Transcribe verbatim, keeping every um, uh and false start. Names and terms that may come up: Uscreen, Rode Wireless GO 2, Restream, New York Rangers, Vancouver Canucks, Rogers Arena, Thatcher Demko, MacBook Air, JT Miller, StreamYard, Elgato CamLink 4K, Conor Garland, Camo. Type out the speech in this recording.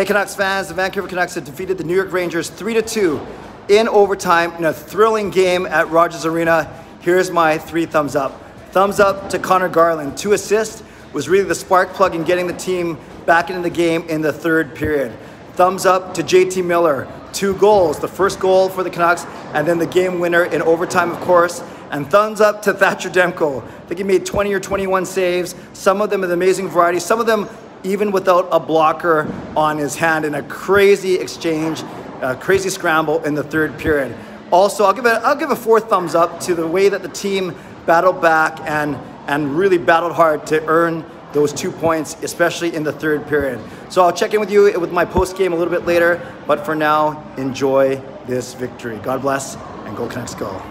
Hey Canucks fans, the Vancouver Canucks have defeated the New York Rangers three to two in overtime in a thrilling game at Rogers Arena. Here's my three thumbs up. Thumbs up to Conor Garland. Two assists was really the spark plug in getting the team back into the game in the third period. Thumbs up to J T Miller. Two goals, the first goal for the Canucks and then the game winner in overtime, of course. And thumbs up to Thatcher Demko. I think he made twenty or twenty-one saves, some of them with amazing variety, some of them even without a blocker on his hand in a crazy exchange, a crazy scramble in the third period. Also, I'll give a, I'll give a four thumbs up to the way that the team battled back and, and really battled hard to earn those two points, especially in the third period. So I'll check in with you with my post game a little bit later, but for now, enjoy this victory. God bless and go Canucks go.